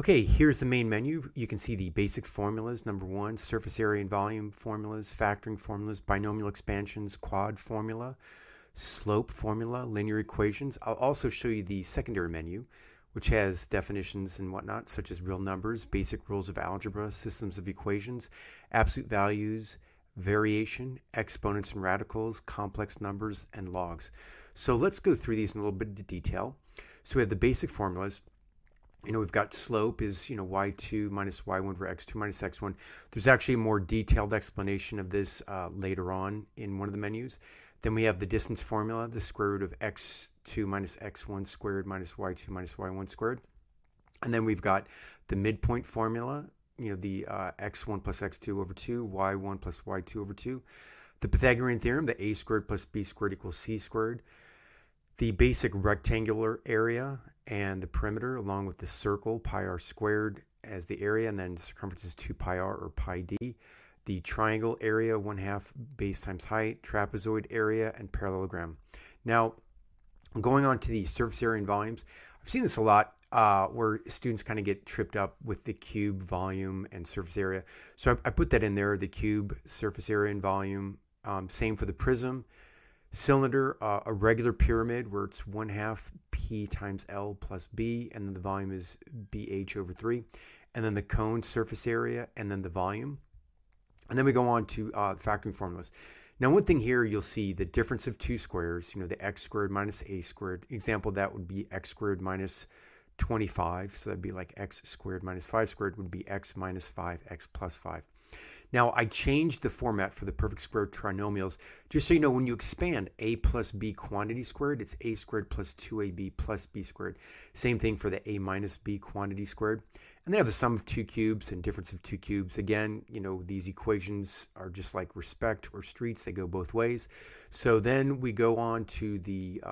Okay, here's the main menu. You can see the basic formulas, number one, surface area and volume formulas, factoring formulas, binomial expansions, quad formula, slope formula, linear equations. I'll also show you the secondary menu, which has definitions and whatnot, such as real numbers, basic rules of algebra, systems of equations, absolute values, variation, exponents and radicals, complex numbers, and logs. So let's go through these in a little bit of detail. So we have the basic formulas. You know, we've got slope is, you know, y2 minus y1 for x2 minus x1. There's actually a more detailed explanation of this later on in one of the menus. Then we have the distance formula, the square root of x2 minus x1 squared minus y2 minus y1 squared. And then we've got the midpoint formula, you know, the x1 plus x2 over 2, y1 plus y2 over 2. The Pythagorean theorem, the a squared plus b squared equals c squared. The basic rectangular area and the perimeter, along with the circle, pi r squared as the area, and then circumference is 2 pi r or pi d. The triangle area, 1/2 base times height, trapezoid area, and parallelogram. Now, going on to the surface area and volumes, I've seen this a lot where students kind of get tripped up with the cube, volume, and surface area. So I put that in there, the cube, surface area, and volume. Same for the prism. Cylinder, a regular pyramid where it's 1/2 p times l plus b, and then the volume is bh over 3, and then the cone, surface area, and then the volume. And then we go on to factoring formulas. Now, one thing here, you'll see the difference of two squares, you know, the x squared minus a squared. Example of that would be x squared minus 25, so that'd be like x squared minus 5 squared would be x minus 5, x plus 5. Now, I changed the format for the perfect square trinomials. Just so you know, when you expand a plus b quantity squared, it's a squared plus 2ab plus b squared. Same thing for the a minus b quantity squared. And they have the sum of two cubes and difference of two cubes. Again, you know, these equations are just like respect or streets. They go both ways. So then we go on to the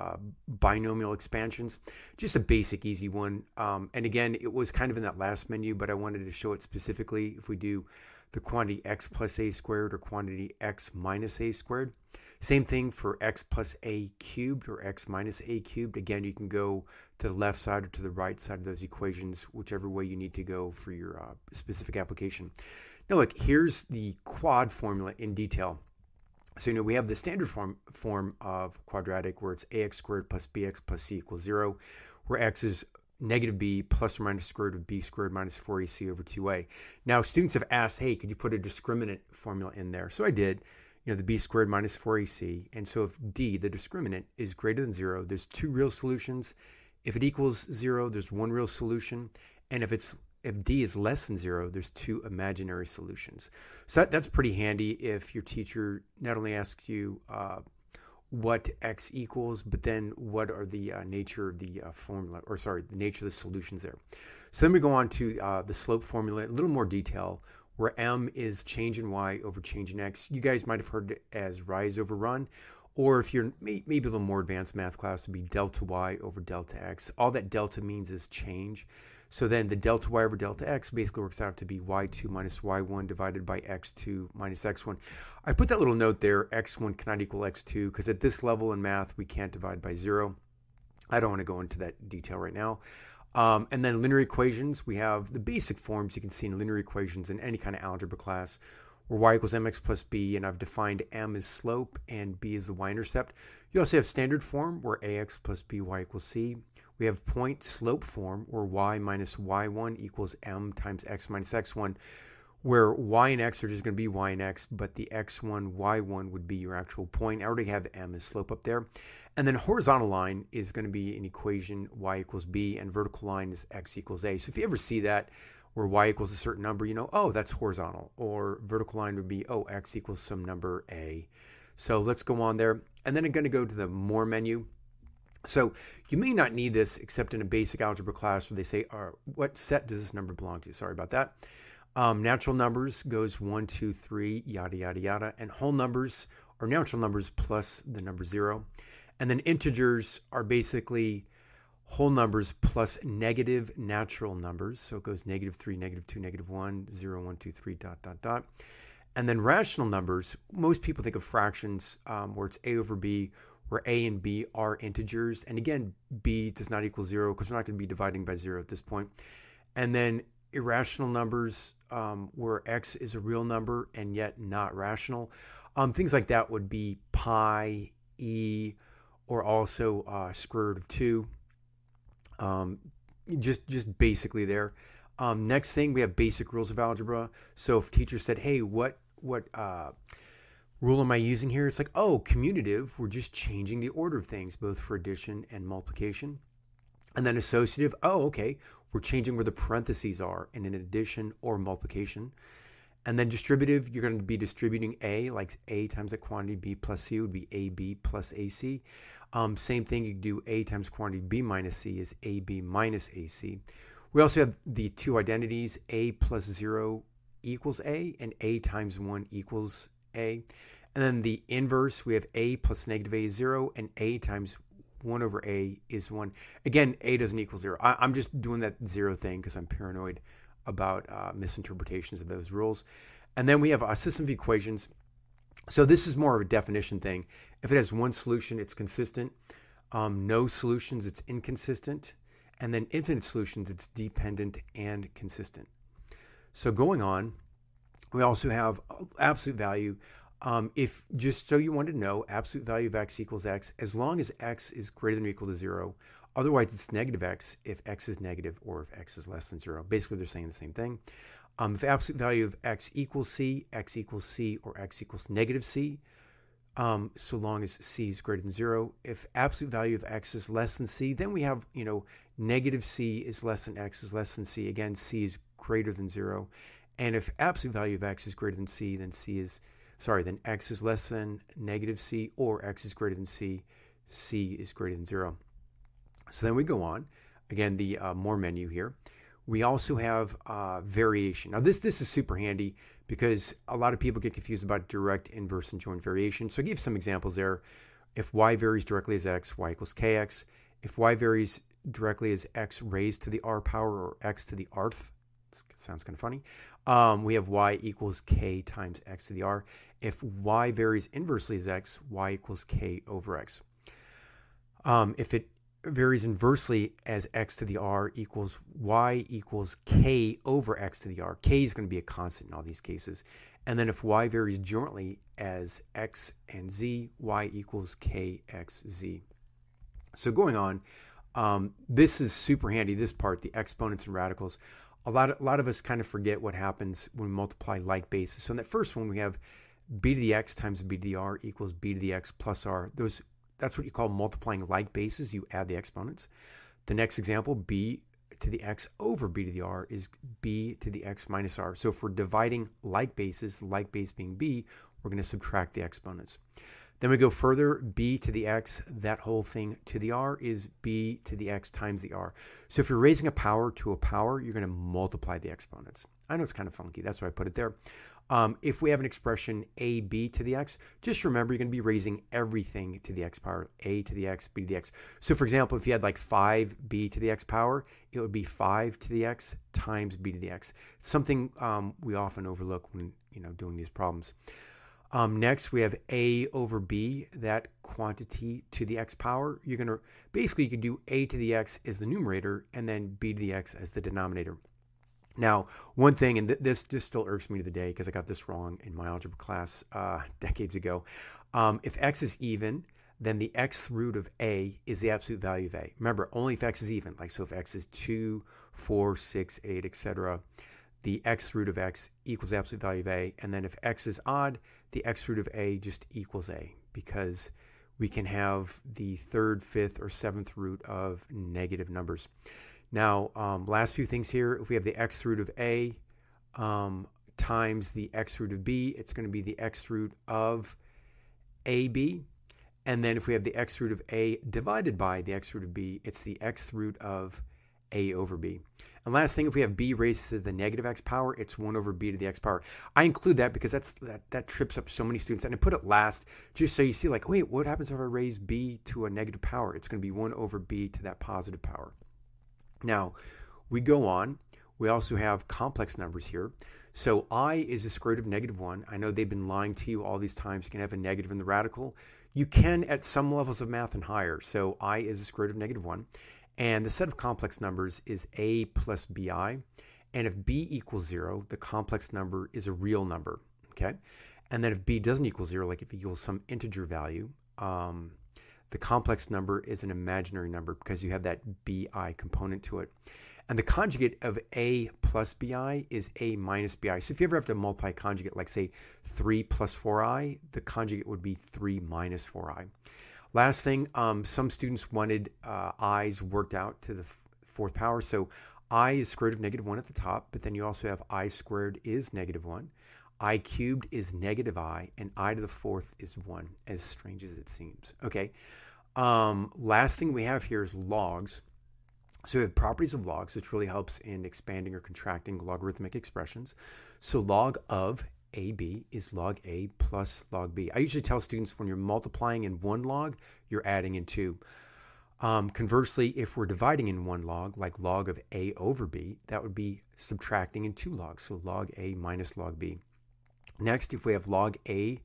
binomial expansions. Just a basic, easy one. And again, it was kind of in that last menu, but I wanted to show it specifically if we do the quantity x plus a squared or quantity x minus a squared. Same thing for x plus a cubed or x minus a cubed. Again, you can go to the left side or to the right side of those equations, whichever way you need to go for your specific application. Now look, here's the quad formula in detail. So, you know, we have the standard form of quadratic where it's ax squared plus bx plus c equals 0, where x is negative b plus or minus square root of b squared minus 4ac over 2a. Now, students have asked, hey, could you put a discriminant formula in there? So I did, you know, the b squared minus 4ac. And so if d, the discriminant, is greater than 0, there's two real solutions. If it equals 0, there's one real solution. And if d is less than 0, there's two imaginary solutions. So that's pretty handy if your teacher not only asks you what x equals, but then what are the nature of the formula, or sorry, the nature of the solutions there. So then we go on to the slope formula, a little more detail, where m is change in y over change in x. You guys might have heard it as rise over run, or if you're maybe a little more advanced math class, it would be delta y over delta x. All that delta means is change. So then the delta y over delta x basically works out to be y2 minus y1 divided by x2 minus x1. I put that little note there, x1 cannot equal x2, because at this level in math, we can't divide by 0. I don't want to go into that detail right now. And then linear equations, we have the basic forms you can see in linear equations in any kind of algebra class, where y equals mx plus b, and I've defined m as slope and b as the y-intercept. You also have standard form, where ax plus by equals c. We have point slope form, where y minus y1 equals m times x minus x1, where y and x are just going to be y and x, but the x1, y1 would be your actual point. I already have m as slope up there. And then horizontal line is going to be an equation y equals b, and vertical line is x equals a. So if you ever see that, where y equals a certain number, you know, oh, that's horizontal. Or vertical line would be, oh, x equals some number a. So let's go on there. And then I'm going to go to the more menu. So you may not need this except in a basic algebra class where they say, what set does this number belong to? Sorry about that. Natural numbers goes 1, 2, 3, yada, yada, yada. And whole numbers are natural numbers plus the number 0. And then integers are basically whole numbers plus negative natural numbers. So it goes negative 3, negative 2, negative 1, 0, 1, 2, 3, dot, dot, dot. And then rational numbers, most people think of fractions where it's a over b, where a and b are integers. And again, b does not equal 0 because we're not going to be dividing by 0 at this point. And then irrational numbers where x is a real number and yet not rational. Things like that would be pi, e, or also square root of 2. Just basically there. Next thing, we have basic rules of algebra. So if teacher said, hey, what rule am I using here? It's like, oh, commutative. We're just changing the order of things, both for addition and multiplication. And then associative, oh, okay, we're changing where the parentheses are in an addition or multiplication. And then distributive, you're going to be distributing A, like A times a quantity B plus C would be AB plus AC. Same thing, you can do A times quantity B minus C is AB minus AC. We also have the two identities, A plus 0 equals A, and A times 1 equals A. And then the inverse, we have A plus negative A is 0, and A times 1 over A is 1. Again, A doesn't equal 0. I'm just doing that 0 thing because I'm paranoid about misinterpretations of those rules. And then we have a system of equations. So this is more of a definition thing. If it has one solution, it's consistent. No solutions, it's inconsistent. And then infinite solutions, it's dependent and consistent. So going on, we also have absolute value. If just so you wanted to know, absolute value of x equals x as long as x is greater than or equal to 0. Otherwise, it's negative x if x is negative or if x is less than 0. Basically, they're saying the same thing. If absolute value of x equals c, or x equals negative c, so long as c is greater than 0. If absolute value of x is less than c, then we have, you know, negative c is less than x is less than c. Again, c is greater than 0. And if absolute value of x is greater than c, then then x is less than negative c, or x is greater than c, c is greater than 0. So then we go on. Again, the more menu here. We also have variation. Now this is super handy because a lot of people get confused about direct, inverse, and joint variation. So I give some examples there. If y varies directly as x, y equals kx. If y varies directly as x raised to the r power or x to the rth, sounds kind of funny, we have y equals k times x to the r. If y varies inversely as x, y equals k over x. If it varies inversely as x to the r equals y equals k over x to the r. K is going to be a constant in all these cases. And then if y varies jointly as x and z, y equals kxz. So going on, this is super handy, this part, the exponents and radicals. A lot of us kind of forget what happens when we multiply like bases. So in that first one, we have b to the x times b to the r equals b to the x plus r. That's what you call multiplying like bases. You add the exponents. The next example, b to the x over b to the r is b to the x minus r. So if we're dividing like bases, like base being b, we're going to subtract the exponents. Then we go further, b to the x, that whole thing to the r is b to the x times the r. So if you're raising a power to a power, you're going to multiply the exponents. I know it's kind of funky. That's why I put it there. If we have an expression ab to the x, just remember you're going to be raising everything to the x power, a to the x, b to the x. So for example, if you had like 5b to the x power, it would be 5 to the x times b to the x. Something we often overlook when, you know, doing these problems. Next, we have a over b, that quantity to the x power. You're going to basically, you could do a to the x as the numerator and then b to the x as the denominator. Now, one thing, and this just still irks me to the day because I got this wrong in my algebra class decades ago. If x is even, then the x root of a is the absolute value of a. Remember, only if x is even. Like, so if x is 2, 4, 6, 8, etc., the x root of x equals the absolute value of a. And then if x is odd, the x root of a just equals a, because we can have the third, fifth, or seventh root of negative numbers. Now, last few things here. If we have the x root of a times the x root of b, it's going to be the x root of ab. And then if we have the x root of a divided by the x root of b, it's the x root of a over b. And last thing, if we have b raised to the negative x power, it's 1 over b to the x power. I include that because that trips up so many students. And I put it last just so you see, like, wait, what happens if I raise b to a negative power? It's going to be 1 over b to that positive power. Now, we go on. We also have complex numbers here. So I is the square root of negative 1. I know they've been lying to you all these times. You can have a negative in the radical. You can at some levels of math and higher. So I is the square root of negative 1. And the set of complex numbers is a plus bi. And if b equals 0, the complex number is a real number. Okay? And then if b doesn't equal 0, like if it equals some integer value, the complex number is an imaginary number because you have that bi component to it. And the conjugate of a plus bi is a minus bi. So if you ever have to multiply a conjugate, like say 3 plus 4i, the conjugate would be 3 minus 4i. Last thing, some students wanted i's worked out to the fourth power. So I is square root of negative 1 at the top, but then you also have I squared is negative 1. I cubed is negative I, and I to the fourth is 1, as strange as it seems. Okay. Last thing we have here is logs. So we have properties of logs, which really helps in expanding or contracting logarithmic expressions. So log of AB is log A plus log B. I usually tell students when you're multiplying in one log, you're adding in two. Conversely, if we're dividing in one log, like log of A over B, that would be subtracting in two logs. So log A minus log B. Next, if we have log A,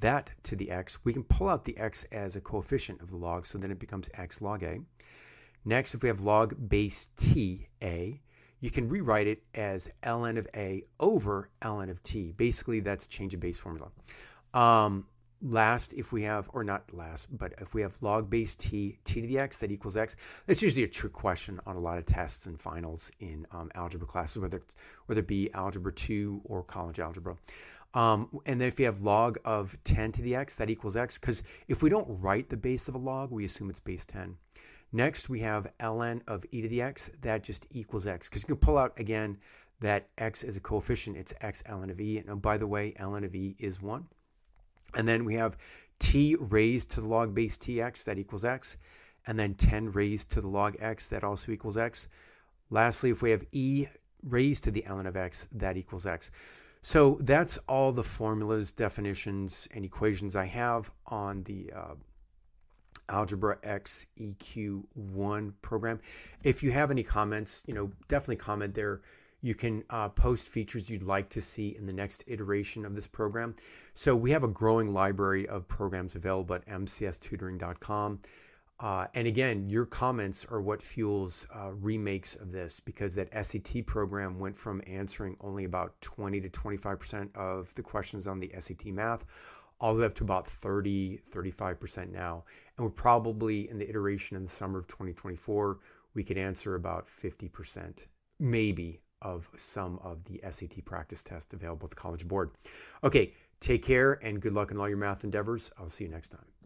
that to the x, we can pull out the x as a coefficient of the log, so then it becomes x log A. Next, if we have log base t A, you can rewrite it as ln of A over ln of t. Basically, that's change of base formula. If we have log base t to the x, that equals x. That's usually a trick question on a lot of tests and finals in algebra classes, whether it be algebra 2 or college algebra. And then if you have log of 10 to the x, that equals x, because if we don't write the base of a log, we assume it's base 10. Next, we have ln of e to the x. That just equals x, because you can pull out, again, that x as a coefficient. It's x ln of e. And oh, by the way, ln of e is 1. And then we have t raised to the log base tx, that equals x. And then 10 raised to the log x, that also equals x. Lastly, if we have e raised to the ln of x, that equals x. So that's all the formulas, definitions, and equations I have on the Algebra XEQ1 program. If you have any comments, definitely comment there. You can post features you'd like to see in the next iteration of this program. So we have a growing library of programs available at mcstutoring.com. And again, your comments are what fuels remakes of this, because that SAT program went from answering only about 20 to 25% of the questions on the SAT math all the way up to about 30-35% now. And we're probably in the iteration in the summer of 2024, we could answer about 50%, maybe, of some of the SAT practice tests available at the College Board. Okay, take care and good luck in all your math endeavors. I'll see you next time.